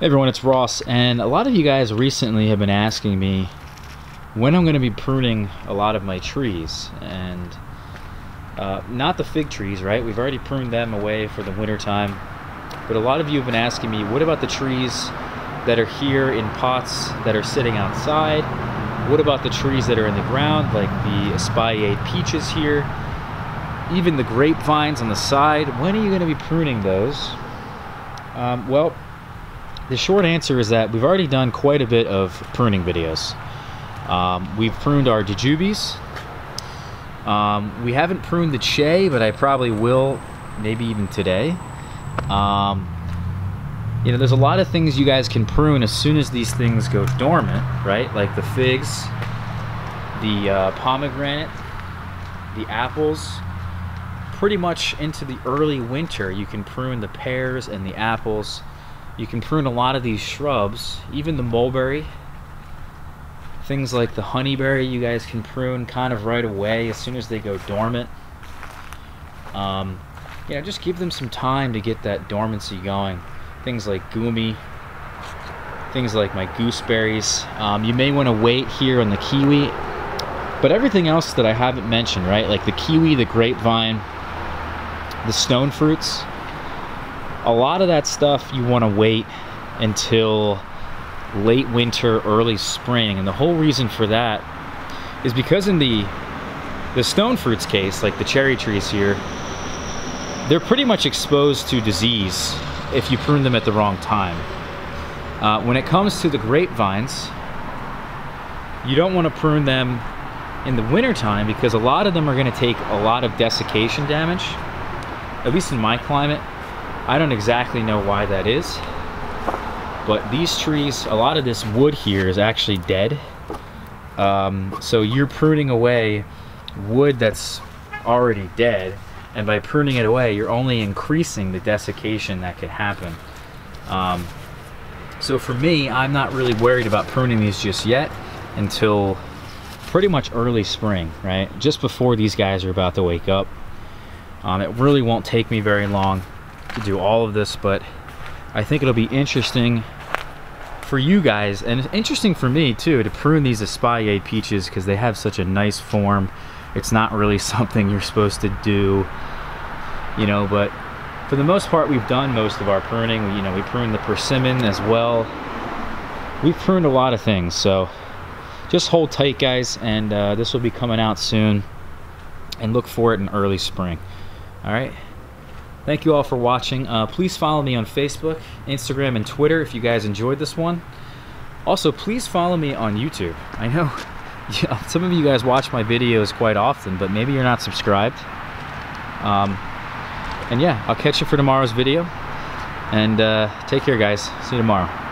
Hey everyone, it's Ross, and a lot of you guys recently have been asking me when I'm going to be pruning a lot of my trees, and not the fig trees, right? We've already pruned them away for the winter time, but a lot of you have been asking me, what about the trees that are here in pots that are sitting outside? What about the trees that are in the ground, like the espalier peaches here, even the grapevines on the side? When are you going to be pruning those? Well, the short answer is that we've already done quite a bit of pruning videos. We've pruned our jujubes. We haven't pruned the che, but I probably will, maybe even today. You know, there's a lot of things you guys can prune as soon as these things go dormant, right? Like the figs, the pomegranate, the apples. Pretty much into the early winter, you can prune the pears and the apples. You can prune a lot of these shrubs, even the mulberry. Things like the honeyberry you guys can prune kind of right away as soon as they go dormant. You know, just give them some time to get that dormancy going. Things like gumi, things like my gooseberries. You may want to wait here on the kiwi, but everything else that I haven't mentioned, right? Like the kiwi, the grapevine, the stone fruits. A lot of that stuff you want to wait until late winter, early spring, and the whole reason for that is because in the stone fruits case, like the cherry trees here, they're pretty much exposed to disease if you prune them at the wrong time. When it comes to the grapevines, you don't want to prune them in the winter time because a lot of them are going to take a lot of desiccation damage, at least in my climate. I don't exactly know why that is, but these trees, a lot of this wood here is actually dead. So you're pruning away wood that's already dead, and by pruning it away, you're only increasing the desiccation that could happen. So for me, I'm not really worried about pruning these just yet until pretty much early spring, right? Just before these guys are about to wake up. It really won't take me very long to do all of this, but I think it'll be interesting for you guys and interesting for me too to prune these espalier peaches because they have such a nice form. It's not really something you're supposed to do, you know, but for the most part we've done most of our pruning. You know, we pruned the persimmon as well. We've pruned a lot of things, so just hold tight guys, and this will be coming out soon, and look for it in early spring. All right. Thank you all for watching. Please follow me on Facebook, Instagram, and Twitter if you guys enjoyed this one. Also, please follow me on YouTube. I know some of you guys watch my videos quite often, but maybe you're not subscribed. And yeah, I'll catch you for tomorrow's video. And take care, guys. See you tomorrow.